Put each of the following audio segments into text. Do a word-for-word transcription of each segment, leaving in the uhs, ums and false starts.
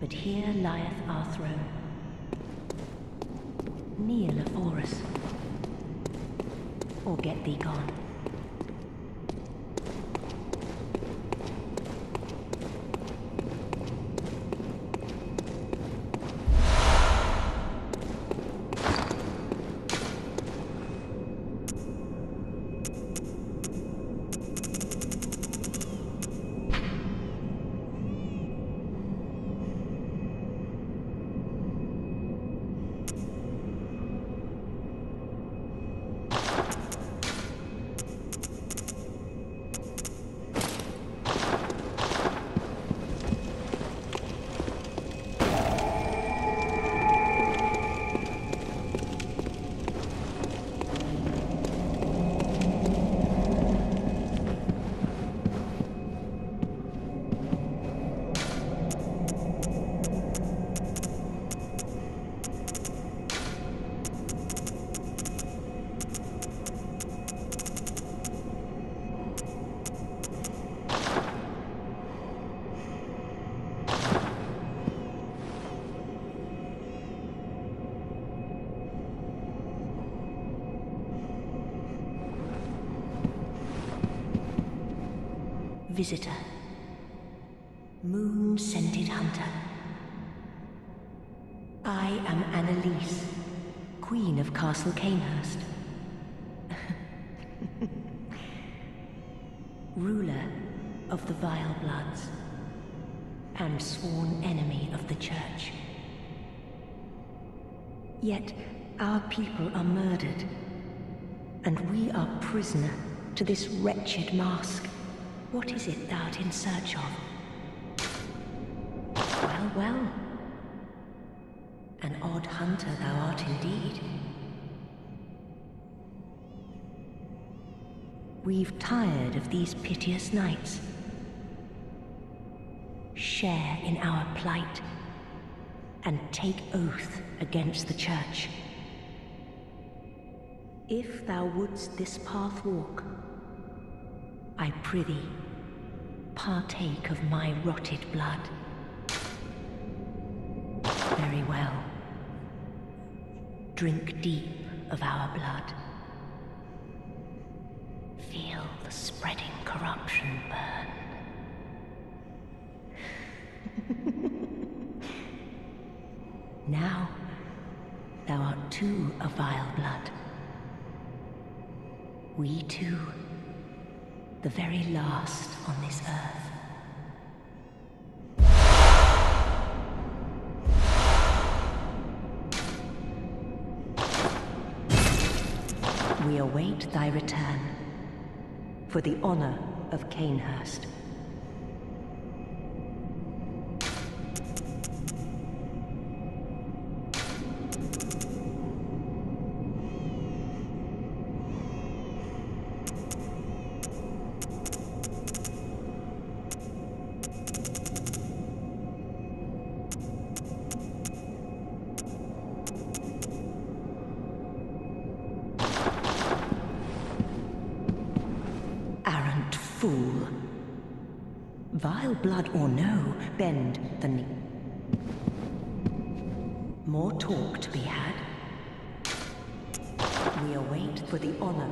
but here lieth our throne. Kneel afore us, or get thee gone. Visitor, moon-scented hunter. I am Annalise, Queen of Castle Cainhurst, ruler of the Vile Bloods, and sworn enemy of the Church. Yet our people are murdered, and we are prisoner to this wretched mask. What is it thou'rt in search of? Well, well. An odd hunter thou art indeed. We've tired of these piteous nights. Share in our plight, and take oath against the Church. If thou wouldst this path walk, I prithee, partake of my rotted blood. Very well. Drink deep of our blood. Feel the spreading corruption burn. Now, thou art too a vile blood. We too, the very last on this earth. We await thy return for the honor of Cainhurst. Fool. Vile blood or no, bend the knee. More talk to be had. We await for the honor.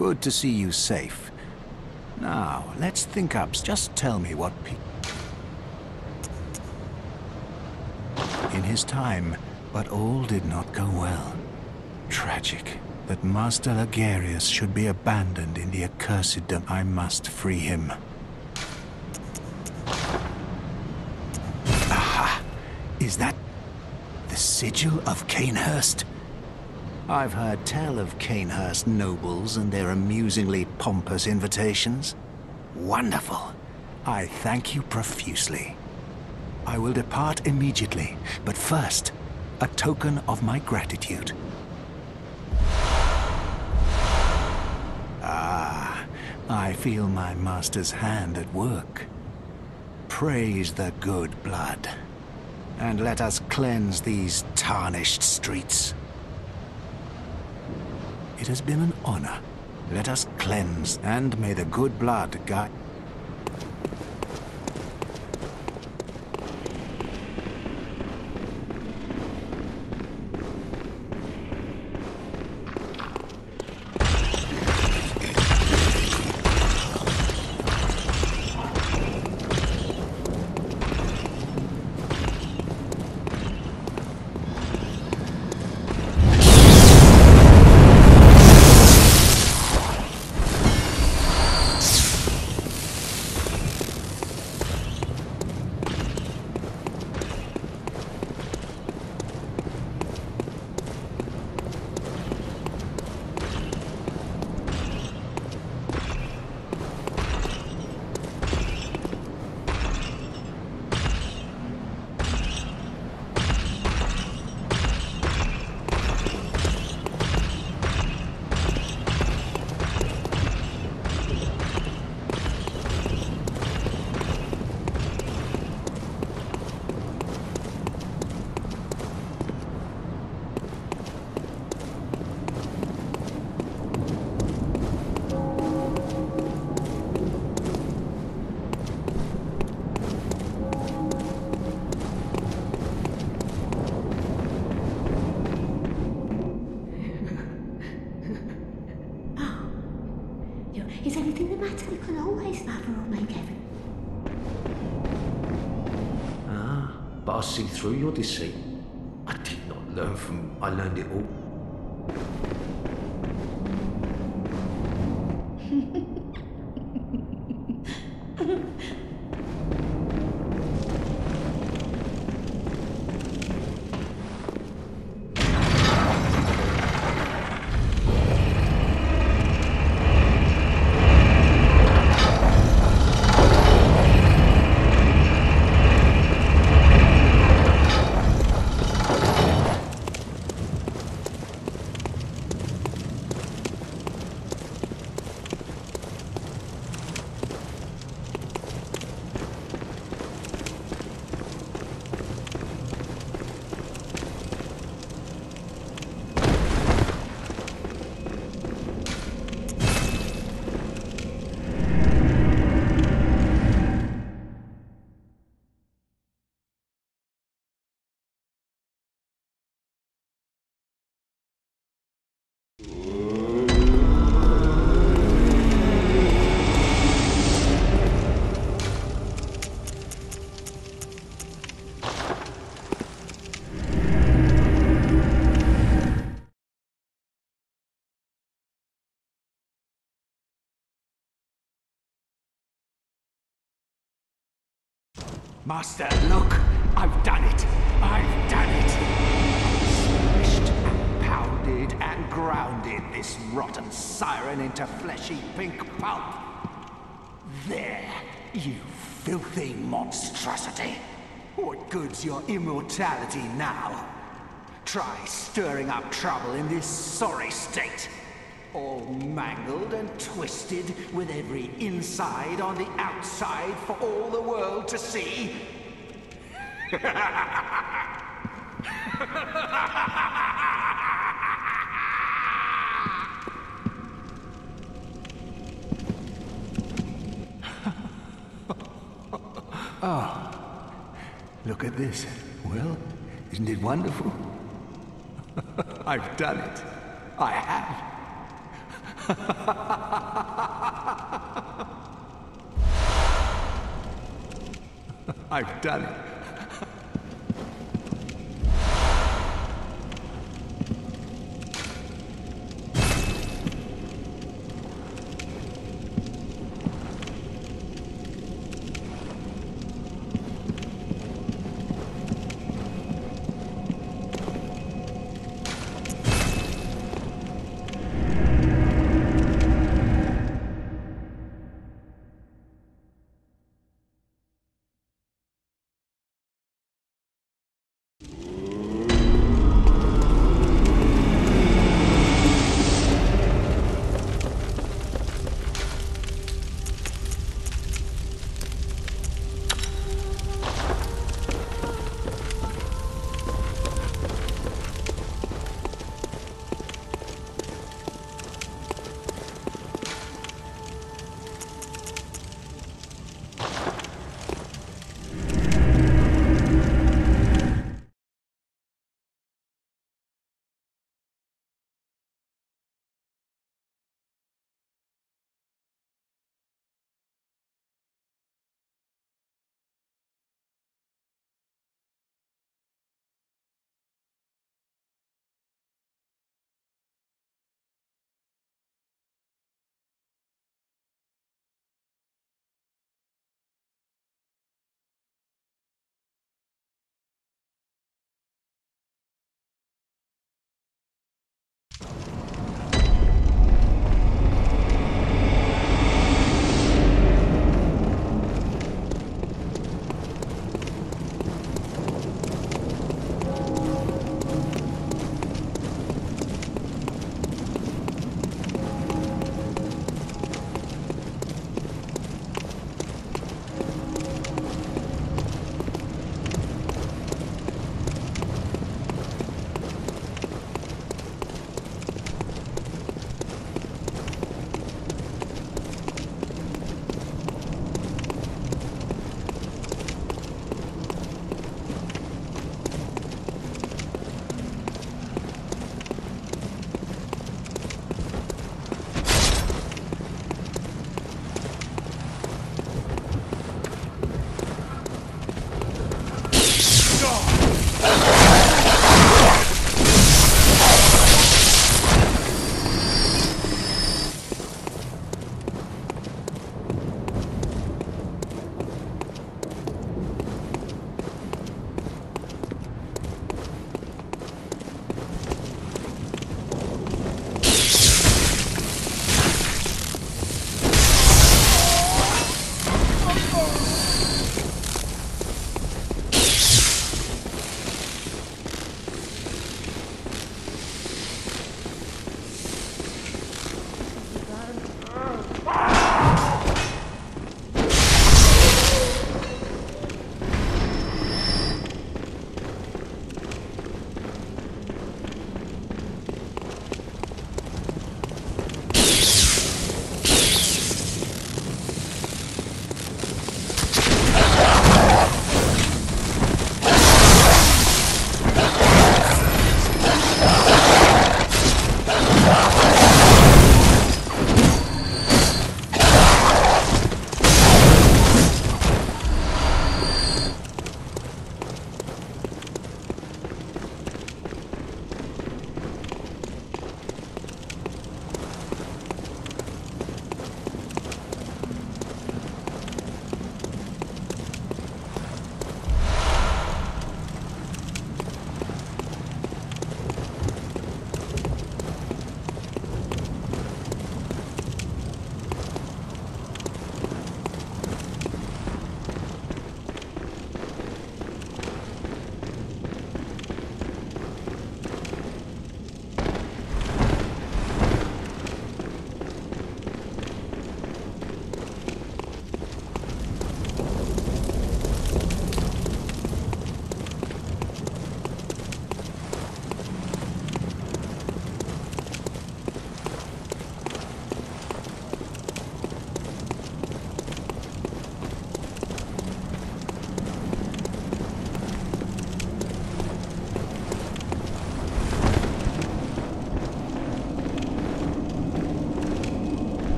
Good to see you safe. Now, let's think up. Just tell me what pe- In his time, but all did not go well. Tragic that Master Lagerius should be abandoned in the accursed dome. I must free him. Aha! Is that the sigil of Cainhurst? I've heard tell of Cainhurst nobles and their amusingly pompous invitations. Wonderful. I thank you profusely. I will depart immediately, but first, a token of my gratitude. Ah, I feel my master's hand at work. Praise the good blood, and let us cleanse these tarnished streets. It has been an honor. Let us cleanse, and may the good blood guide. I see through your deceit. I did not learn from... I learned it all. Master, look! I've done it! I've done it! I've smashed and pounded and grounded this rotten siren into fleshy pink pulp! There, you filthy monstrosity! What good's your immortality now? Try stirring up trouble in this sorry state! All mangled and twisted, with every inside on the outside for all the world to see. Oh, look at this. Well, isn't it wonderful? I've done it. I have. I've done it.